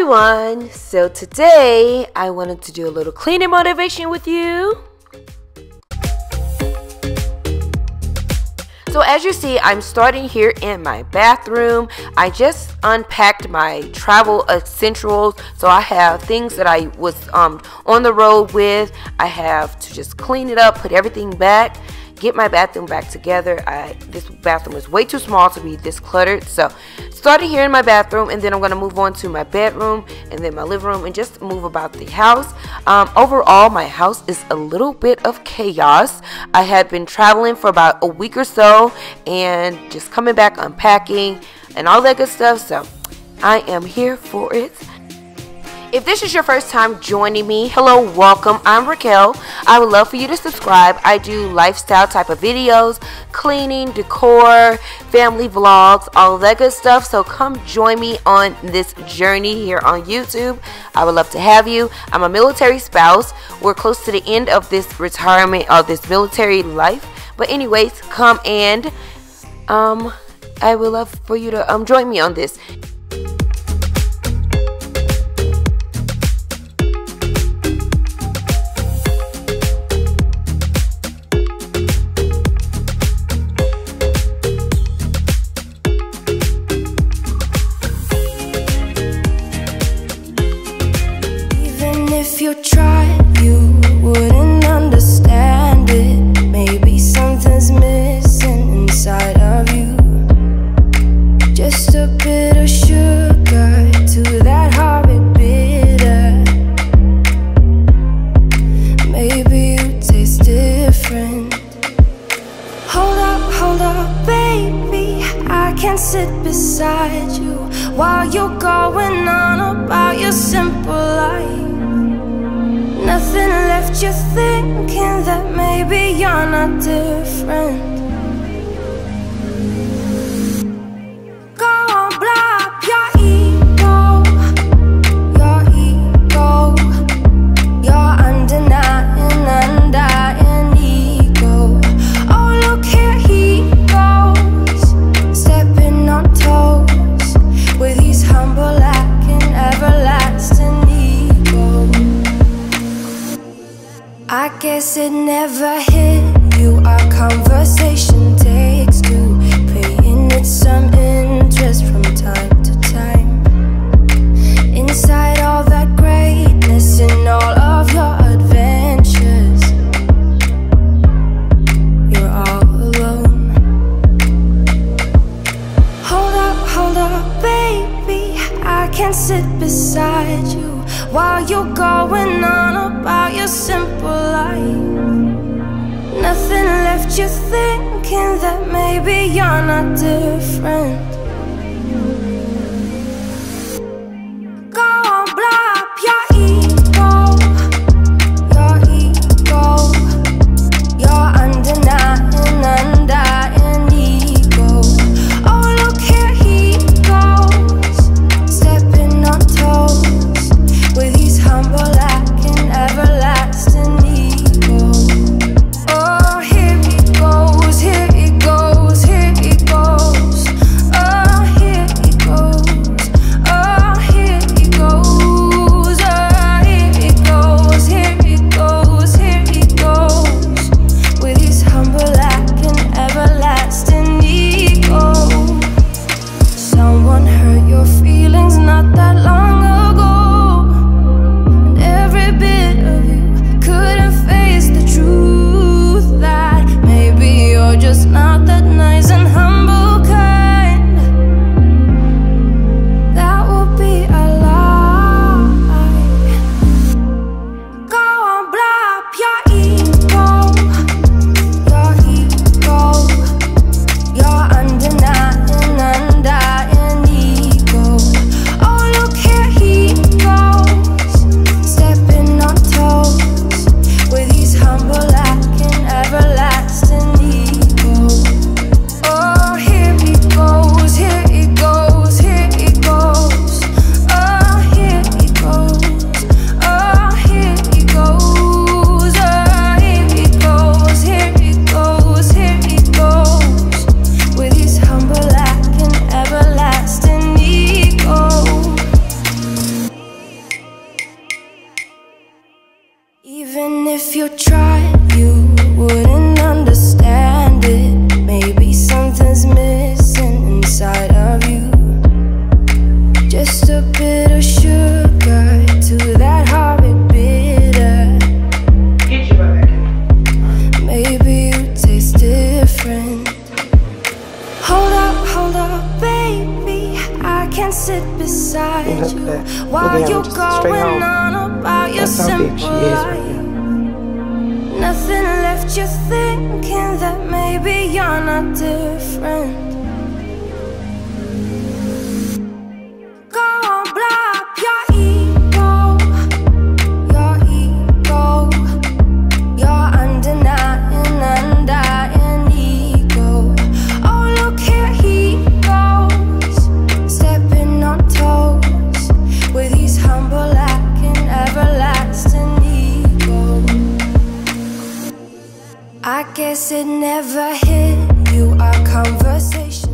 everyone! So today I wanted to do a little cleaning motivation with you. So as you see, I'm starting here in my bathroom. I just unpacked my travel essentials. So I have things that I was on the road with. I have to just clean it up, put everything back, get my bathroom back together. This bathroom is way too small to be this cluttered. So starting here in my bathroom, and then I'm going to move on to my bedroom and then my living room and just move about the house. Overall, my house is a little bit of chaos. I had been traveling for about a week or so, and just coming back, unpacking and all that good stuff, so I am here for it. If this is your first time joining me, hello, welcome. I'm Raquel. I would love for you to subscribe. I do lifestyle type of videos, cleaning, decor, family vlogs, all that good stuff. So come join me on this journey here on YouTube. I would love to have you. I'm a military spouse. We're close to the end of this retirement of this military life. But anyways, come and I would love for you to join me on this. Even if you try, you wouldn't understand it. Maybe something's missing inside of you. Just a bit of sugar to that horrid bitter. Maybe you taste different. Hold up, baby. I can't sit beside you while you're going on about your simple life. Nothing left you thinking that maybe you're not different. Go on, blow up your ego, your ego, your undying ego. Oh, look, here he goes, stepping on toes with his humble lacking everlasting. I guess it never hit you. Our conversation takes two, paying it some interest from time to time. Inside all that greatness and all of your adventures, you're all alone. Hold up, baby. I can't sit beside you while you're going on about your simple life. Nothing left you thinking that maybe you're not different. that's that. Why you going on about your simple life? Nothing left you thinking that maybe you're not different. I guess it never hit you, our conversation.